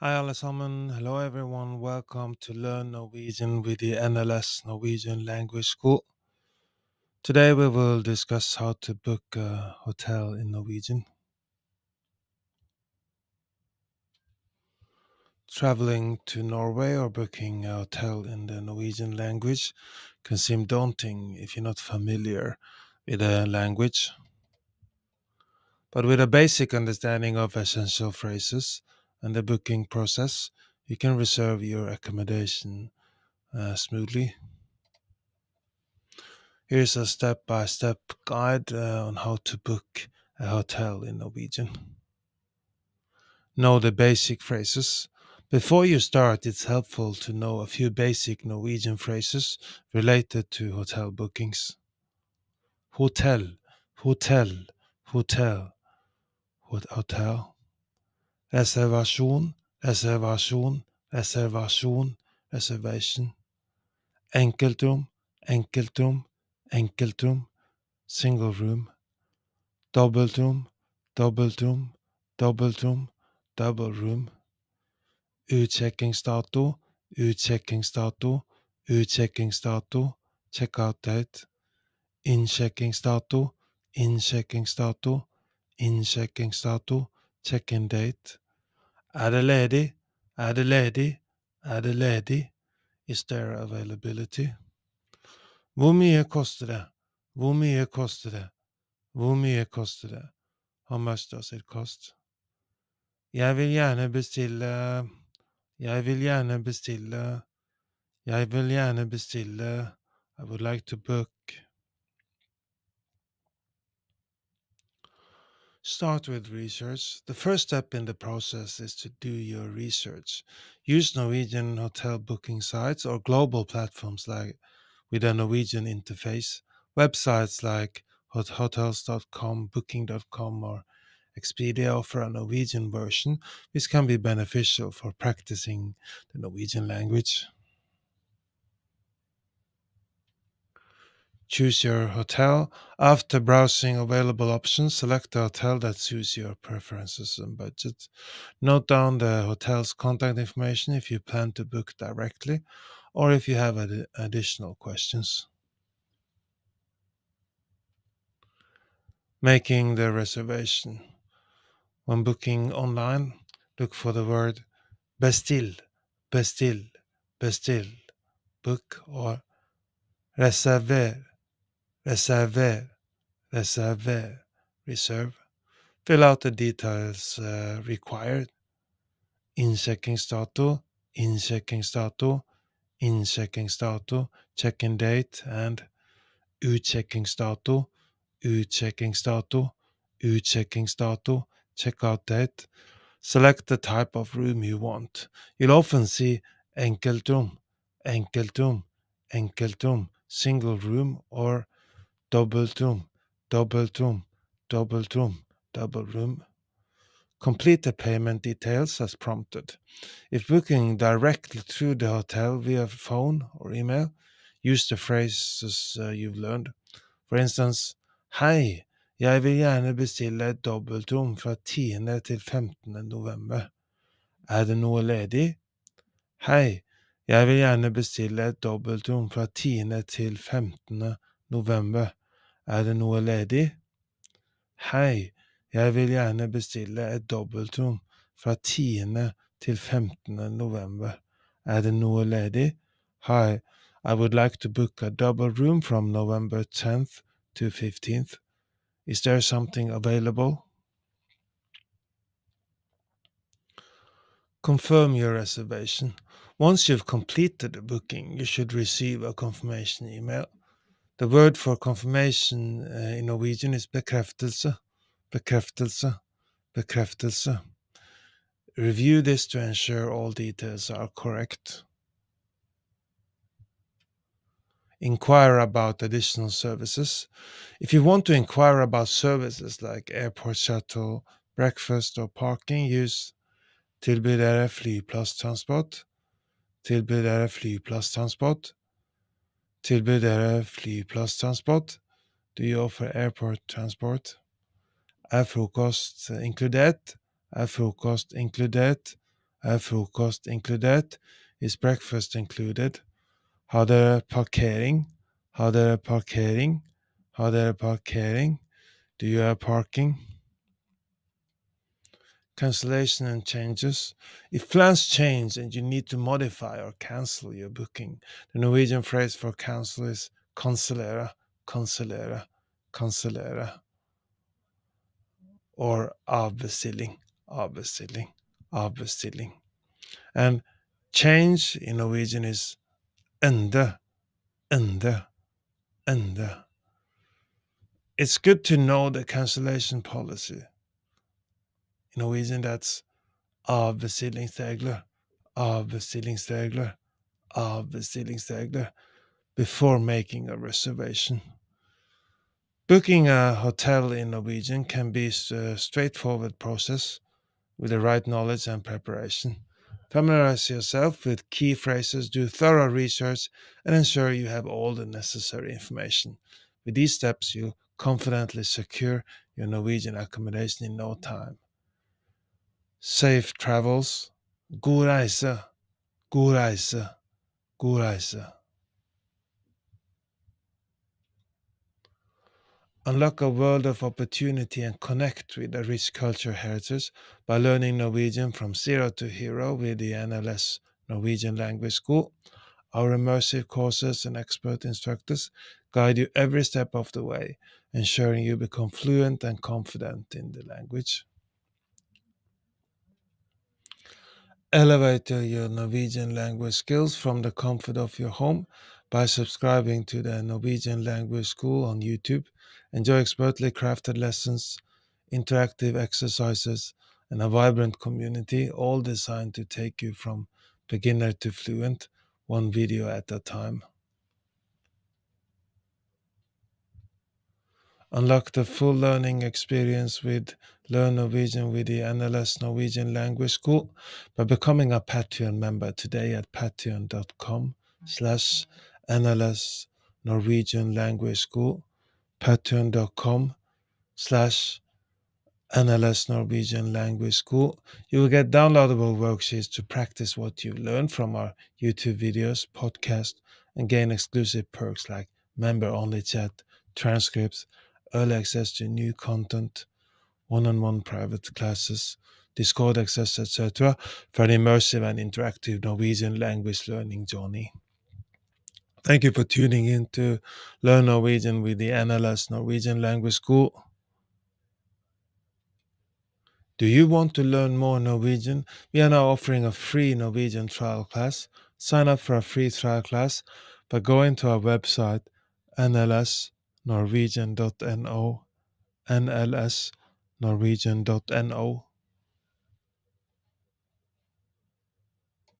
Hi alle sammen, hello everyone, welcome to Learn Norwegian with the NLS Norwegian Language School. Today we will discuss how to book a hotel in Norwegian. Traveling to Norway or booking a hotel in the Norwegian language can seem daunting if you're not familiar with the language. But with a basic understanding of essential phrases, and the booking process, you can reserve your accommodation smoothly. Here's a step-by-step guide on how to book a hotel in Norwegian. Know the basic phrases. Before you start, it's helpful to know a few basic Norwegian phrases related to hotel bookings. Hotel, hotel, hotel, hotel. Reservation, reservation, reservation, reservation. Enkeltrom, enkeltrom, enkeltrom, single room. Dobbeltrom, dobbeltrom, dobbeltrom, double room. Utsjekking status, utsjekking status, utsjekking status, checkout date. Innsjekking status, innsjekking status, innsjekking status, check-in date. Er det ledig? Er det ledig? Er det ledig? Is there availability? Hvor mye koster det? Hvor mye koster det? Hvor mye koster det? How much does it cost? Jeg vil gjerne bestille. I would like to book. Start with research. The first step in the process is to do your research. Use Norwegian hotel booking sites or global platforms like with a Norwegian interface. Websites like hotels.com, booking.com or Expedia offer a Norwegian version, which can be beneficial for practicing the Norwegian language. Choose your hotel. After browsing available options, select a hotel that suits your preferences and budget. Note down the hotel's contact information if you plan to book directly or if you have additional questions. Making the reservation. When booking online, look for the word bestill, bestill, bestill, book, or reservér, reservér, reservér, reserve. Fill out the details required. Innsjekking status, innsjekking status, innsjekking status, check-in date, and utsjekking status, utsjekking status, utsjekking status, checkout date. Select the type of room you want. You'll often see enkeltrom, enkeltrom, enkeltrom, single room, or dobbeltrom, dobbeltrom, dobbeltrom, double room. Complete the payment details as prompted. If booking directly through the hotel via phone or email, use the phrases you've learned. For instance, Hei, jeg vil gjerne bestille et dobbeltrom fra 10. til 15. november. Er det noe ledig? Hei, jeg vil gjerne bestille et dobbeltrom fra 10. til 15. november. Er det noe ledig? Hei, jeg vil gjerne bestille et dobbeltrom fra 10. til 15. november. Er det noe ledig? Hi, I would like to book a double room from November 10th to 15th. Is there something available? Confirm your reservation. Once you've completed the booking, you should receive a confirmation email. The word for confirmation in Norwegian is bekreftelse, bekreftelse, bekreftelse. Review this to ensure all details are correct. Inquire about additional services. If you want to inquire about services like airport shuttle, breakfast, or parking, use Tilbyder flyplass transport. Tilbyder flyplass transport. Tilbyder flyplass transport. Do you offer airport transport? Er frokost inkludert? Er frokost inkludert? Är frukost inkluderat? Is breakfast included? Har dere parkering? Har dere parkering? Har dere parkering? Do you have parking? Cancellation and changes. If plans change and you need to modify or cancel your booking, the Norwegian phrase for cancel is kansellere, kansellere, kansellere. Or avbestilling, avbestilling, avbestilling. And change in Norwegian is endre, endre, endre. It's good to know the cancellation policy. In Norwegian, that's avbestillingsregler, avbestillingsregler, avbestillingsregler, before making a reservation. Booking a hotel in Norwegian can be a straightforward process with the right knowledge and preparation. Familiarize yourself with key phrases, do thorough research, and ensure you have all the necessary information. With these steps, you'll confidently secure your Norwegian accommodation in no time. Safe travels. God reise, God reise, God reise. Unlock a world of opportunity and connect with a rich cultural heritage by learning Norwegian from zero to hero with the NLS Norwegian Language School. Our immersive courses and expert instructors guide you every step of the way, ensuring you become fluent and confident in the language. Elevate your Norwegian language skills from the comfort of your home by subscribing to the Norwegian Language School on YouTube. Enjoy expertly crafted lessons, interactive exercises, and a vibrant community, all designed to take you from beginner to fluent, one video at a time. Unlock the full learning experience with Learn Norwegian with the NLS Norwegian Language School by becoming a Patreon member today at patreon.com/NLS Norwegian Language School. patreon.com/NLS Norwegian Language School. You will get downloadable worksheets to practice what you've learned from our YouTube videos, podcast, and gain exclusive perks like member-only chat, transcripts, early access to new content, one-on-one private classes, Discord access, etc. for an immersive and interactive Norwegian language learning journey. Thank you for tuning in to Learn Norwegian with the NLS Norwegian Language School. Do you want to learn more Norwegian? We are now offering a free Norwegian trial class. Sign up for a free trial class by going to our website nlsnorwegian.no, nlsnorwegian.no.